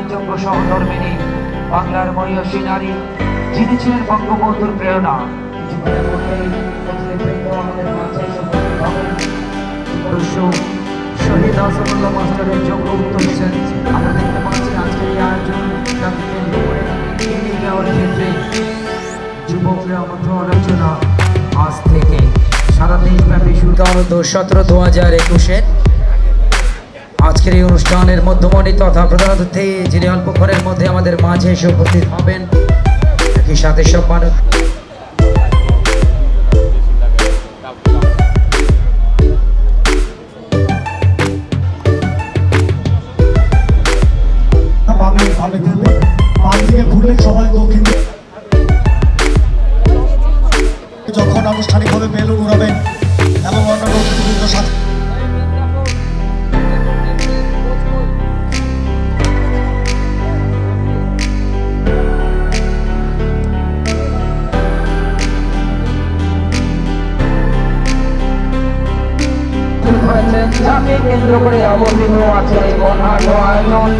নারীচন্দ্র সহধর্মিণী বাংলার মহিয়সী নারী যিনি ছিলেন বঙ্গবন্ধুর প্রেরণা। শহীদ আসাদুল্লাহ মাস্টারের যোগ্য উত্তর ছিলেন। আমরা দেখতে পাচ্ছি আজকের এই আয়োজন দেওয়ার ক্ষেত্রে যুবকরা মধ্যে আলোচনা আজ থেকে সারা দেশব্যাপী 17/2021-এর আজকের এই অনুষ্ঠানের মধ্যমণি তথা প্রধান অতিথি যিনি অল্প ঘরের মধ্যে আমাদের মাঝে এসে উপস্থিত হবেন, একই সাথে সব মানুষ যখন আনুষ্ঠানিকভাবে বেলুন উড়াবেন এবং অন্যান্য যাকে কেন্দ্র করে অবতীর্ণ আছে এই বর্ণাঢ্য আয়োজন।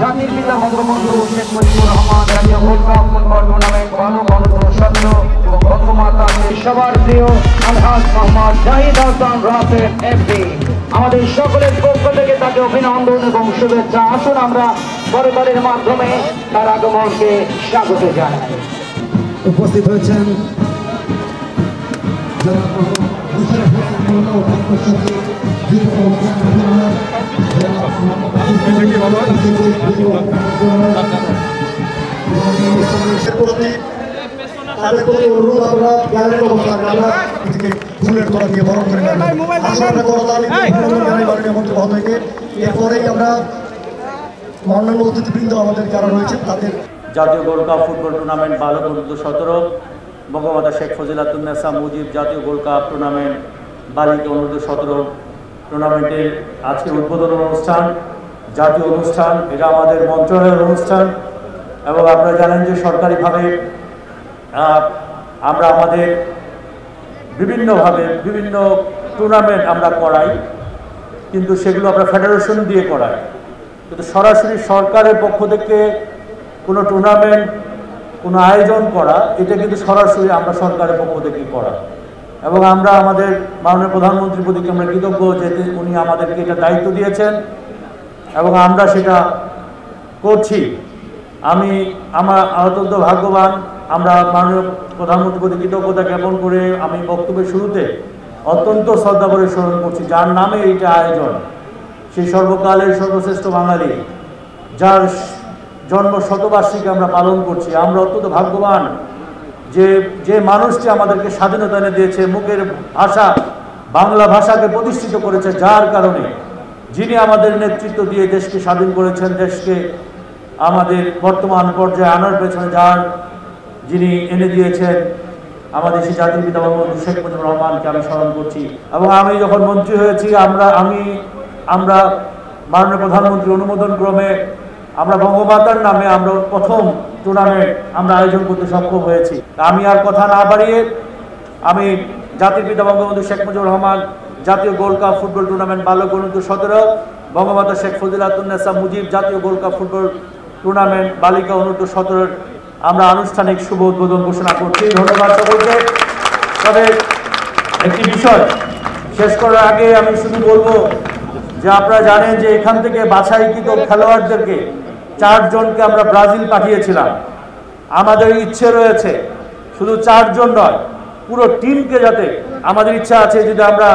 জাতির পিতা বঙ্গবন্ধু শেখ মুজিবুর রহমান জাতীয় ফুটবল ফুটবল টুর্নামেন্ট বঙ্গবন্ধু সত্য ও বঙ্গমাতা সবার প্রিয় আলহাজ মোহাম্মদ জাহিদ হাসান রাফের এমপি আমাদের সকলের পক্ষ থেকে তাকে অভিনন্দন এবং শুভেচ্ছা। আসুন আমরা বরকতের মাধ্যমে তার আগমনকে স্বাগত জানাই। উপস্থিত হয়েছেন অন্যান্য অতিথিবৃন্দ আমাদের যারা রয়েছে তাদের জাতীয় গোল্ড কাপ ফুটবল টুর্নামেন্ট বালক 17 বঙ্গমাতা শেখ ফজিলাতুন্নেছা মুজিব জাতীয় গোল্ড কাপ টুর্নামেন্ট বালিকা 17 টুর্নামেন্টের আজকে উদ্বোধন অনুষ্ঠান, জাতীয় অনুষ্ঠান, এটা আমাদের মন্ত্রণালয়ের অনুষ্ঠান। এবং আপনারা জানেন যে সরকারিভাবে আমরা আমাদের বিভিন্নভাবে বিভিন্ন টুর্নামেন্ট আমরা করাই, কিন্তু সেগুলো আমরা ফেডারেশন দিয়ে করাই, কিন্তু সরাসরি সরকারের পক্ষ থেকে কোনো টুর্নামেন্ট কোনো আয়োজন করা এটা কিন্তু সরাসরি আমরা সরকারের পক্ষ থেকে করা। এবং আমরা আমাদের মাননীয় প্রধানমন্ত্রীর প্রতি আমরা কৃতজ্ঞ যে উনি আমাদেরকে এটা দায়িত্ব দিয়েছেন এবং আমরা সেটা করছি। আমার অত্যন্ত ভাগ্যবান, আমরা মাননীয় প্রধানমন্ত্রীর প্রতি কৃতজ্ঞতা জ্ঞাপন করে আমি বক্তব্যের শুরুতে অত্যন্ত শ্রদ্ধা করে স্মরণ করছি যার নামে এইটা আয়োজন, সেই সর্বকালের সর্বশ্রেষ্ঠ বাঙালি যার জন্ম শতবার্ষিকী আমরা পালন করছি। আমরা অত্যন্ত ভাগ্যবান যে যে মানুষটি আমাদেরকে স্বাধীনতা এনে দিয়েছে, মুখের ভাষা বাংলা ভাষাকে প্রতিষ্ঠিত করেছে, যার কারণে যিনি আমাদের নেতৃত্ব দিয়ে দেশকে স্বাধীন করেছেন, দেশকে আমাদের বর্তমান পর্যায়ে আনার পেছনে যিনি এনে দিয়েছেন আমাদের সেই জাতির পিতা বঙ্গবন্ধু শেখ মুজিবুর রহমানকে আমি স্মরণ করছি। এবং আমি যখন মন্ত্রী হয়েছি আমরা মাননীয় প্রধানমন্ত্রীর অনুমোদন ক্রমে আমরা বঙ্গমাতার নামে আমরা প্রথম টুর্নামেন্ট আমরা আয়োজন করতে সক্ষম হয়েছি। আমি আর কথা না বাড়িয়ে আমি জাতির পিতা বঙ্গবন্ধু শেখ মুজিবুর রহমান জাতীয় গোল্ড কাপ ফুটবল টুর্নামেন্ট বালক 17, বঙ্গমাতা শেখ ফজিলাতুন্নেছা মুজিব জাতীয় গোল্ড কাপ ফুটবল টুর্নামেন্ট বালিকা 17-র আমরা আনুষ্ঠানিক শুভ উদ্বোধন ঘোষণা করছি। ধন্যবাদ সকলকে। তবে একটি বিষয় শেষ করার আগে আমি শুধু বলবো যে আপনারা জানেন যে এখান থেকে বাছাইকৃত খেলোয়াড়দেরকে 4 জনকে আমরা ব্রাজিল পাঠিয়েছিলাম। আমাদের ইচ্ছে রয়েছে শুধু 4 জন নয়, পুরো টিমকে, যাতে আমাদের ইচ্ছা আছে যদি আমরা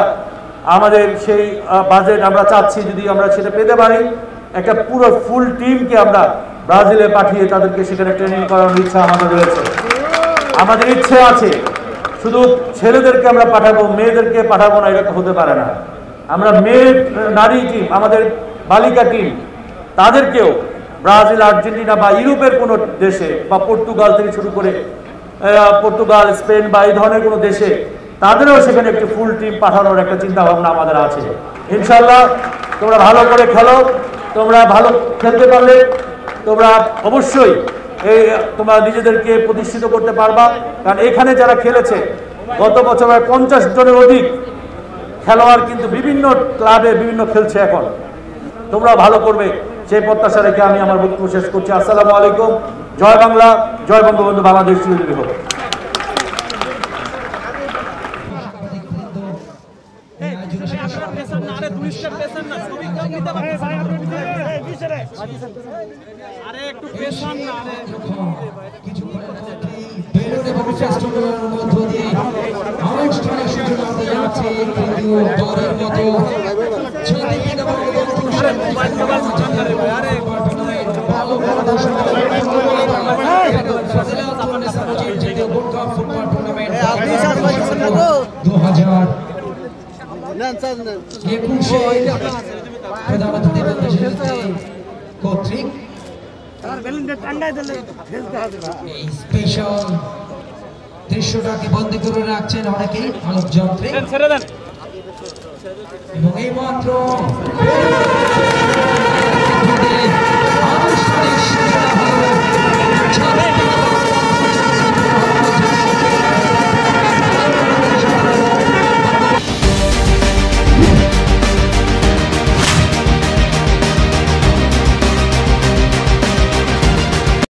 আমাদের সেই বাজেট আমরা চাচ্ছি যদি আমরা সেটা পেতে পারি, একটা পুরো ফুল টিমকে আমরা ব্রাজিলে পাঠিয়ে তাদেরকে সেখানে ট্রেনিং করানোর ইচ্ছা আমাদের রয়েছে। আমাদের ইচ্ছে আছে শুধু ছেলেদেরকে আমরা পাঠাবো, মেয়েদেরকে পাঠাবো না, এটা হতে পারে না। আমরা নারী টিম, আমাদের বালিকা টিম, তাদেরকেও ব্রাজিল, আর্জেন্টিনা বা ইউরোপের কোনো দেশে বা পর্তুগাল থেকে শুরু করে পর্তুগাল, স্পেন বা এই ধরনের কোনো দেশে তাদেরও সেখানে একটি ফুল টিম পাঠানোর একটা চিন্তাভাবনা আমাদের আছে। ইনশাল্লাহ তোমরা ভালো করে খেলো, তোমরা ভালো খেলতে পারলে তোমরা অবশ্যই তোমরা নিজেদেরকে প্রতিষ্ঠিত করতে পারবা। কারণ এখানে যারা খেলেছে গত বছর 50 জনের অধিক খেলোয়াড় কিন্তু বিভিন্ন ক্লাবে বিভিন্ন খেলছে। এখন তোমরা ভালো করবে। সেই প্রত্যাশা রেখে আমি আমার বক্তব্য শেষ করছি। আসসালামু আলাইকুম, জয় বাংলা, জয় বঙ্গবন্ধু, বাংলাদেশ চিরদিনই হোক। স্পেশাল দৃশ্যটাকে বন্দী করে রাখছেন অনেকেই আলোকযন্ত্রে এবং এই মাত্র